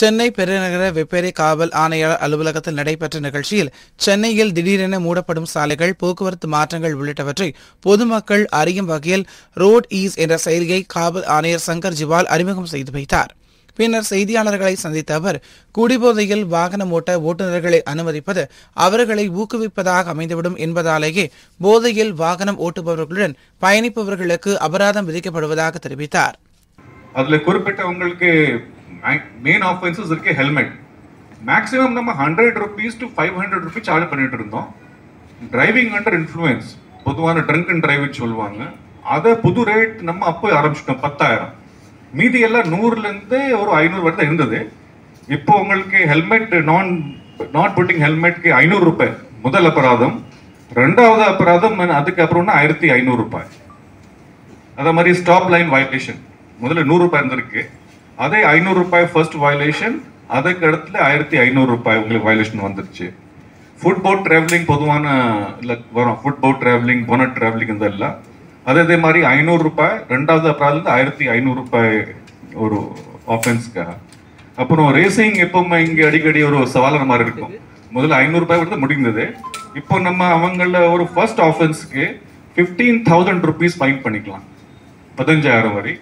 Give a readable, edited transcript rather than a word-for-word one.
சென்னை பெருநகர வெப்பேரி காவல் ஆணையாளர் அலுவலகத்தில் நடைபெற்ற நிகழ்ச்சியில் சென்னையில் திடீரென மூடப்படும் சாலைகள், போக்குவரத்து மாற்றங்கள் உள்ளிட்டவற்றை பொதுமக்கள் அறியும் வகையில் ரோட் ஈஸ் என்ற செயலியை காவல் ஆணையர் சங்கர் ஜிவால் அறிமுகம் செய்து வைத்தார். பின்னர் செய்தியாளர்களை சந்தித்த அவர், குடிபோதையில் வாகனம் ஓட்ட ஓட்டுநர்களை அனுமதிப்பது அவர்களை ஊக்குவிப்பதாக அமைந்துவிடும் என்பதாலேயே போதையில் வாகனம் ஓட்டுபவர்களுடன் பயணிப்பவர்களுக்கு அபராதம் விதிக்கப்படுவதாக தெரிவித்தார். மெயின் ஆஃபென்சஸ் இருக்குது. ஹெல்மெட் மேக்ஸிமம் நம்ம 100 to 500 rupees சார்ஜ் பண்ணிகிட்டு இருந்தோம். டிரைவிங் அண்டர் இன்ஃப்ளூயன்ஸ், பொதுவான ட்ரங்க் அண்ட் டிரைவ்னு சொல்லுவாங்க, அதை புது ரேட் நம்ம அப்போ ஆரம்பிச்சிட்டோம் 10,000. மீதி எல்லாம் 100லேருந்து ஒரு 500 வரை தான் இருந்தது. இப்போ உங்களுக்கு ஹெல்மெட் நாட் புட்டிங் ஹெல்மெட்க்கு 500 ரூபாய் முதல் அபராதம். ரெண்டாவது அபராதம் அதுக்கப்புறம்னா 1,500 ரூபாய். அதே மாதிரி ஸ்டாப் லைன் வயலேஷன் முதல்ல 100 ரூபாய் இருந்திருக்கு, அதே 500 ரூபாய் ஃபர்ஸ்ட் வயலேஷன், அதுக்கு இடத்துல 1,500 ரூபாய் உங்களுக்கு வயலேஷன் வந்துருச்சு. ஃபுட் போட் ட்ராவலிங் பொதுவான இல்லை வரும், food boat travelling bonnet travelling இதெல்லாம் அதே மாதிரி 500 ரூபாய் ரெண்டாவது அப்புறம் 1,500 ரூபாய் ஒரு ஆஃபென்ஸ்க்காக. அப்புறம் ரேசிங் எப்பவுமே இங்கே அடிக்கடி ஒரு சவாலான மாதிரி இருக்கும். முதல்ல 500 ரூபாய் கொடுத்து முடிந்தது. இப்போ நம்ம அவங்கள ஒரு ஃபர்ஸ்ட் ஆஃபென்ஸ்க்கு 15,000 rupees ஃபைன் பண்ணிக்கலாம், 15,000 வரை.